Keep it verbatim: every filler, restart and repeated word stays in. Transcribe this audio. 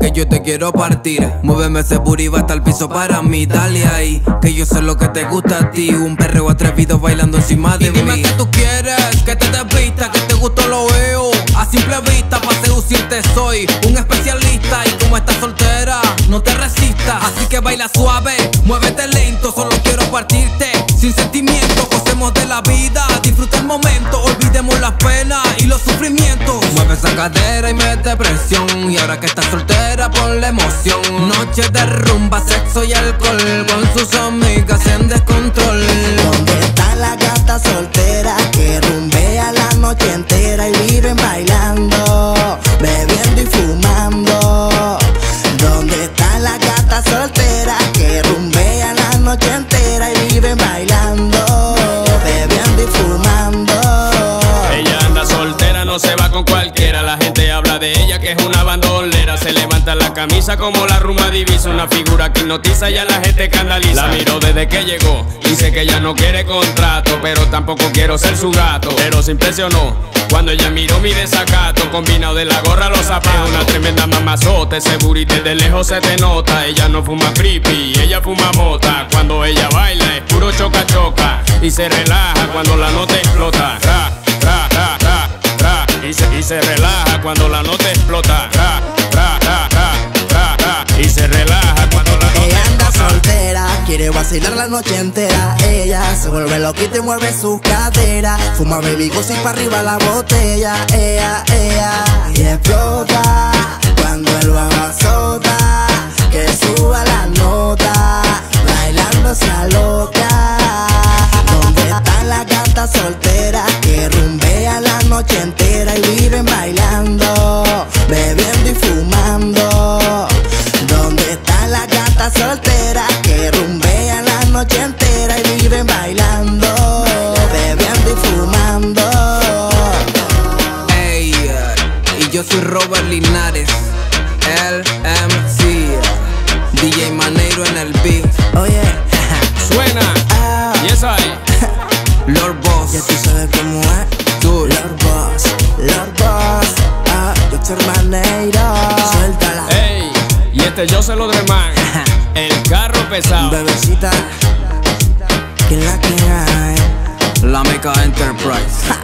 que yo te quiero partir. Muéveme ese booty hasta el piso para mí. Dale ahí, que yo sé lo que te gusta a ti. Un perreo atrevido bailando encima de mí. Y dime mí. Que tú quieres, que te desvista, que te gusto lo veo. A simple vista, para seducirte soy un especialista. Y como estás soltera, no te resistas. Así que baila suave, muévete lento. Solo quiero partirte, sin sentimiento. Gocemos de la vida, disfruta el momento. Olvidemos las penas y los sufrimientos. Mueve esa cadera y mete presión. Y ahora que estás soltera, ponle emoción. Noche de rumba, sexo y alcohol, con sus amigas en descontrol. ¿Dónde está la gata soltera que rumbea la noche entera y viven bailando, bebiendo y fumando? ¿Dónde está la gata soltera que rumbea la noche entera y viven bailando, bebiendo y fumando? Ella anda soltera, no se va con cualquiera. La gente habla de ella que es una bandolera. Se levanta la camisa como la rumba divisa. Una figura que hipnotiza y a la gente escandaliza. La miro desde que llegó, dice que ella no quiere contrato, pero tampoco quiero ser su gato. Pero se impresionó cuando ella miró mi desacato, combinado de la gorra a los zapatos. Una tremenda mamazota, ese booty de lejos se te nota. Ella no fuma creepy, ella fuma mota. Cuando ella baila es puro choca choca, y se relaja cuando la nota explota. Ra, ra, ra, ra, ra. Y se, y se relaja cuando la nota explota. Ra, ra, ra, ra, ra, ra. Y se relaja cuando la nota explota. Soltera, quiere vacilar la noche entera. Ella se vuelve loquita y mueve su cadera. Fuma baby goza y pa' arriba la botella. Ella, ella, y explota cuando el bajo azota. Que suba la nota, bailando esa loca. ¿Dónde está la gata soltera que rumbea la noche entera y viven bailando, bebiendo y fumando? ¿Dónde está la gata soltera que rumbea la noche entera y viven bailando, bebiendo y fumando? Hey, y yo soy Robert Linares, L M C, D J Manero en el beat. Oye, suena, ah, y es ahí, Lord Boss. Ya tú sabes cómo es, tú, Lord Boss, Lord Boss, ah, YOCSER Maneiro. Suéltala. Hey. Y este Jhosel Odreman, el carro pesado. Bebecita, que la que hay. La Meca Enterprise.